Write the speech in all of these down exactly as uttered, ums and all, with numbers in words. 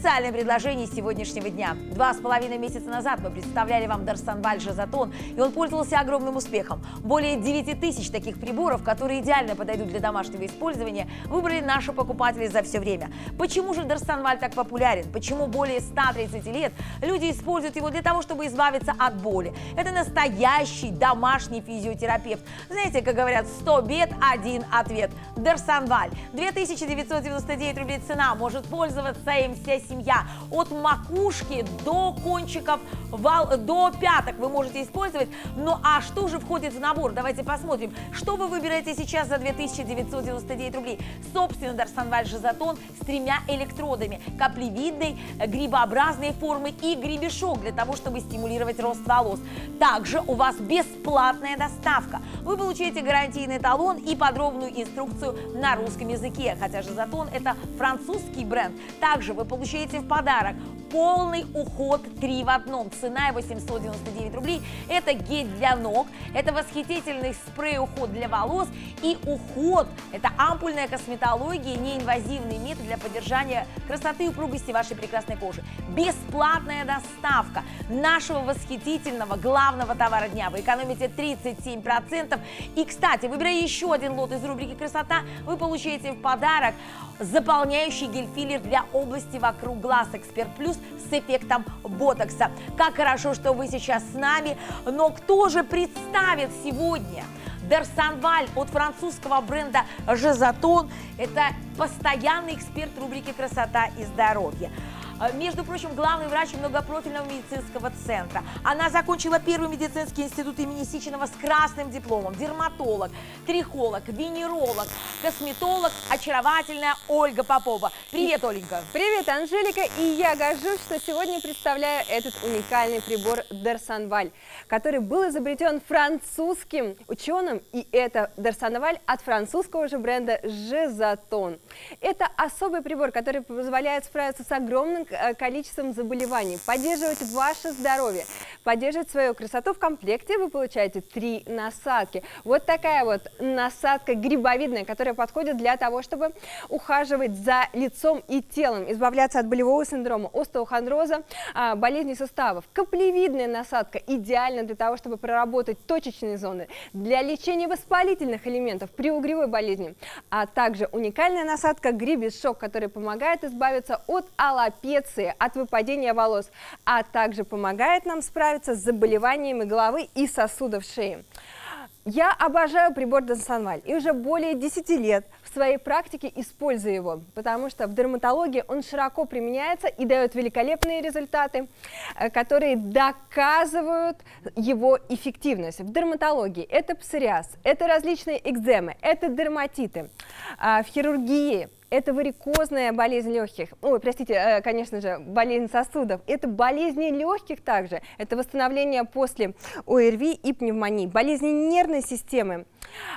специальном предложении сегодняшнего дня. Два с половиной месяца назад мы представляли вам Дарсонваль Gezatone, и он пользовался огромным успехом. Более девяти тысяч таких приборов, которые идеально подойдут для домашнего использования, выбрали наши покупатели за все время. Почему же Дарсонваль так популярен? Почему более ста тридцати лет люди используют его для того, чтобы избавиться от боли? Это настоящий домашний физиотерапевт. Знаете, как говорят, сто бед, один ответ. Дарсонваль. две тысячи девятьсот девяносто девять рублей цена. Может пользоваться им вся семья. От макушки до кончиков, до пяток вы можете использовать. Ну а что же входит в набор? Давайте посмотрим, что вы выбираете сейчас за две тысячи девятьсот девяносто девять рублей. Собственно, Дарсонваль Gezatone с тремя электродами. Каплевидной, грибообразной формы и гребешок для того, чтобы стимулировать рост волос. Также у вас бесплатная доставка. Вы получаете гарантийный талон и подробную инструкцию на русском языке, хотя Gezatone – это французский бренд. Также вы получаете в подарок полный уход три в одном. Цена его семьсот девяносто девять рублей. Это гель для ног, это восхитительный спрей-уход для волос и уход. Это ампульная косметология, неинвазивный метод для поддержания красоты и упругости вашей прекрасной кожи. Бесплатная доставка нашего восхитительного главного товара дня. Вы экономите тридцать семь процентов. И, кстати, выбирая еще один лот из рубрики «Красота», вы получаете в подарок заполняющий гель-филлер для области вокруг глаз «Эксперт Плюс» с эффектом ботокса. Как хорошо, что вы сейчас с нами, но кто же представит сегодня Дарсонваль от французского бренда Gezatone? Это постоянный эксперт рубрики «Красота и здоровье». Между прочим, главный врач многопрофильного медицинского центра. Она закончила первый медицинский институт имени Сеченова с красным дипломом. Дерматолог, трихолог, венеролог, косметолог, очаровательная Ольга Попова. Привет, Оленька! Привет, Анжелика! И я горжусь, что сегодня представляю этот уникальный прибор Дарсонваль, который был изобретен французским ученым, и это Дарсонваль от французского же бренда Gezatone. Это особый прибор, который позволяет справиться с огромным количеством заболеваний, поддерживать ваше здоровье, поддерживать свою красоту. В комплекте вы получаете три насадки. Вот такая вот насадка грибовидная, которая подходит для того, чтобы ухаживать за лицом и телом, избавляться от болевого синдрома, остеохондроза, болезней суставов. Каплевидная насадка идеальна для того, чтобы проработать точечные зоны, для лечения воспалительных элементов при угревой болезни, а также уникальная насадка гребешок, который помогает избавиться от аллопеции, от выпадения волос, а также помогает нам справиться с заболеваниями головы и сосудов шеи. Я обожаю прибор Дарсонваль и уже более десяти лет в своей практике использую его, потому что в дерматологии он широко применяется и дает великолепные результаты, которые доказывают его эффективность. В дерматологии это псориаз, это различные экземы, это дерматиты, в хирургии это варикозная болезнь легких, ой, простите, конечно же, болезнь сосудов, это болезни легких также, это восстановление после ОРВИ и пневмонии, болезни нервной системы,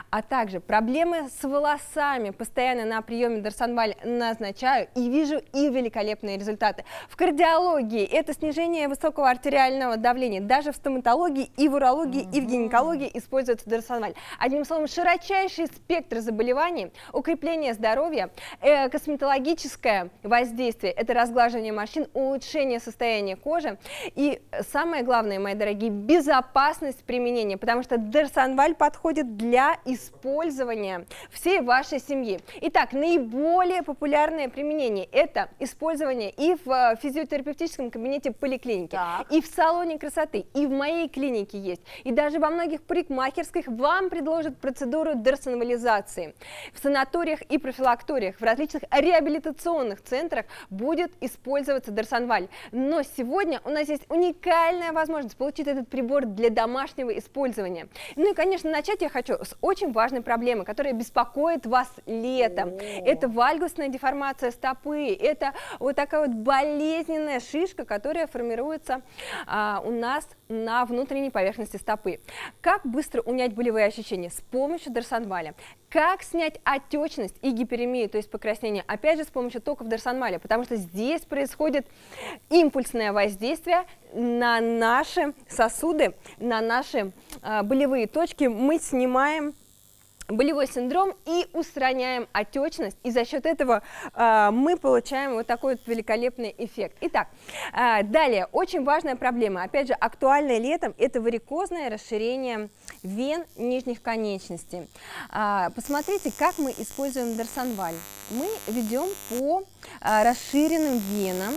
а также проблемы с волосами. Постоянно на приеме Дарсонваль назначаю и вижу и великолепные результаты. В кардиологии это снижение высокого артериального давления, даже в стоматологии и в урологии, и в гинекологии используется Дарсонваль. Одним словом, широчайший спектр заболеваний, укрепление здоровья, косметологическое воздействие – это разглаживание морщин, улучшение состояния кожи и, самое главное, мои дорогие, безопасность применения, потому что Дарсонваль подходит для использования всей вашей семьи. Итак, наиболее популярное применение – это использование и в физиотерапевтическом кабинете поликлиники, так, и в салоне красоты, и в моей клинике есть, и даже во многих парикмахерских вам предложат процедуру дарсонвализации. В санаториях и профилакториях, в различных реабилитационных центрах будет использоваться Дарсонваль. Но сегодня у нас есть уникальная возможность получить этот прибор для домашнего использования. Ну и, конечно, начать я хочу с очень важной проблемы, которая беспокоит вас летом. О. Это вальгусная деформация стопы, это вот такая вот болезненная шишка, которая формируется а, у нас на внутренней поверхности стопы. Как быстро унять болевые ощущения? С помощью Дарсонваля. Как снять отечность и гиперемию, то есть покраснение, опять же с помощью токов Дарсонваля, потому что здесь происходит импульсное воздействие на наши сосуды, на наши а, болевые точки. Мы снимаем болевой синдром и устраняем отечность, и за счет этого э, мы получаем вот такой вот великолепный эффект. Итак, э, далее, очень важная проблема, опять же, актуальная летом, это варикозное расширение вен нижних конечностей. Э, посмотрите, как мы используем дарсонваль. Мы ведем по э, расширенным венам.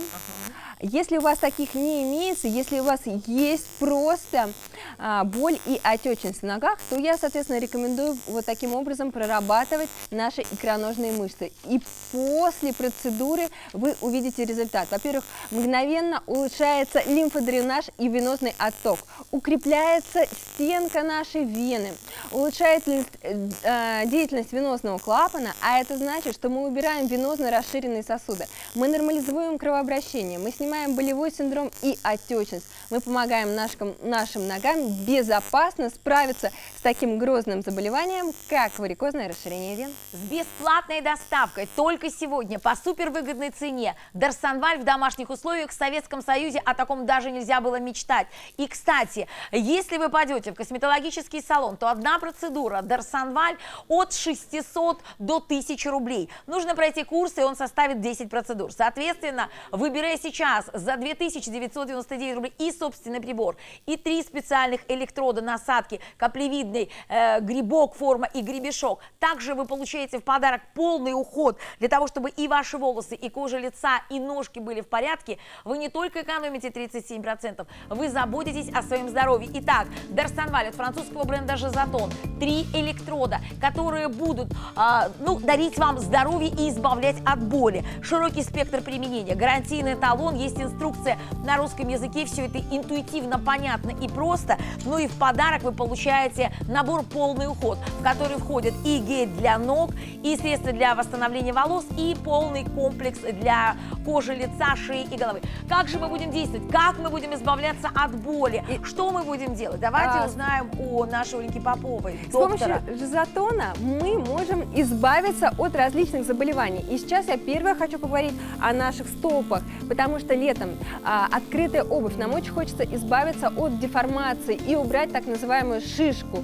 Если у вас таких не имеется, если у вас есть просто а, боль и отечность в ногах, то я, соответственно, рекомендую вот таким образом прорабатывать наши икроножные мышцы. И после процедуры вы увидите результат. Во-первых, мгновенно улучшается лимфодренаж и венозный отток, укрепляется стенка нашей вены, улучшается э, деятельность венозного клапана, а это значит, что мы убираем венозно расширенные сосуды, мы нормализуем кровообращение, мы с ним снимаем болевой синдром и отечность. Мы помогаем нашим, нашим ногам безопасно справиться с таким грозным заболеванием, как варикозное расширение вен. С бесплатной доставкой только сегодня по супервыгодной цене. Дарсонваль в домашних условиях в Советском Союзе, о таком даже нельзя было мечтать. И, кстати, если вы пойдете в косметологический салон, то одна процедура дарсонваль от шестисот до тысячи рублей. Нужно пройти курс, и он составит десять процедур. Соответственно, выбирая сейчас за две тысячи девятьсот девяносто девять рублей и собственный прибор, и три специальных электрода насадки, каплевидный э, грибок, форма и гребешок. Также вы получаете в подарок полный уход для того, чтобы и ваши волосы, и кожа лица, и ножки были в порядке. Вы не только экономите тридцать семь процентов, вы заботитесь о своем здоровье. Итак, дарсонваль от французского бренда Gezatone. Три электрода, которые будут э, ну, дарить вам здоровье и избавлять от боли. Широкий спектр применения, гарантийный талон, есть Есть инструкция на русском языке, все это интуитивно, понятно и просто. Ну и в подарок вы получаете набор «Полный уход», в который входят и гель для ног, и средства для восстановления волос, и полный комплекс для кожи, лица, шеи и головы. Как же мы будем действовать? Как мы будем избавляться от боли? Что мы будем делать? Давайте а... узнаем у нашей Ольги Поповой, доктора. С помощью Gezatone мы можем избавиться от различных заболеваний. И сейчас я первое хочу поговорить о наших стопах, потому что летом а, открытая обувь. Нам очень хочется избавиться от деформации и убрать так называемую шишку.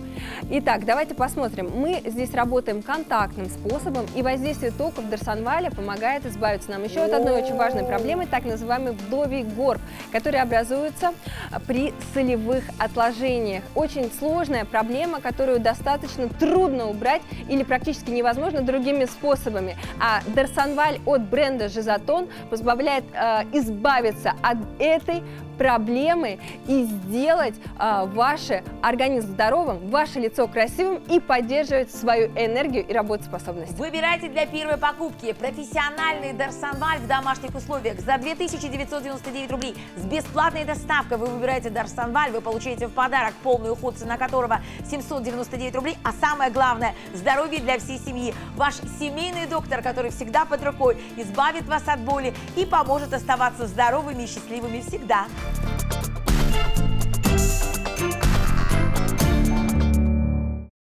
Итак, давайте посмотрим. Мы здесь работаем контактным способом, и воздействие токов дарсонваля помогает избавиться нам еще от одной очень важной проблемы, так называемый вдовий горб, который образуется при солевых отложениях. Очень сложная проблема, которую достаточно трудно убрать или практически невозможно другими способами. А дарсонваль от бренда Gezatone позбавляет э, избавиться избавиться от этой проблемы и сделать э, ваш организм здоровым, ваше лицо красивым и поддерживать свою энергию и работоспособность. Выбирайте для первой покупки профессиональный дарсонваль в домашних условиях за две тысячи девятьсот девяносто девять рублей. С бесплатной доставкой вы выбираете дарсонваль, вы получаете в подарок полный уход, цена которого семьсот девяносто девять рублей. А самое главное, здоровье для всей семьи. Ваш семейный доктор, который всегда под рукой, избавит вас от боли и поможет оставаться здоровыми и счастливыми всегда.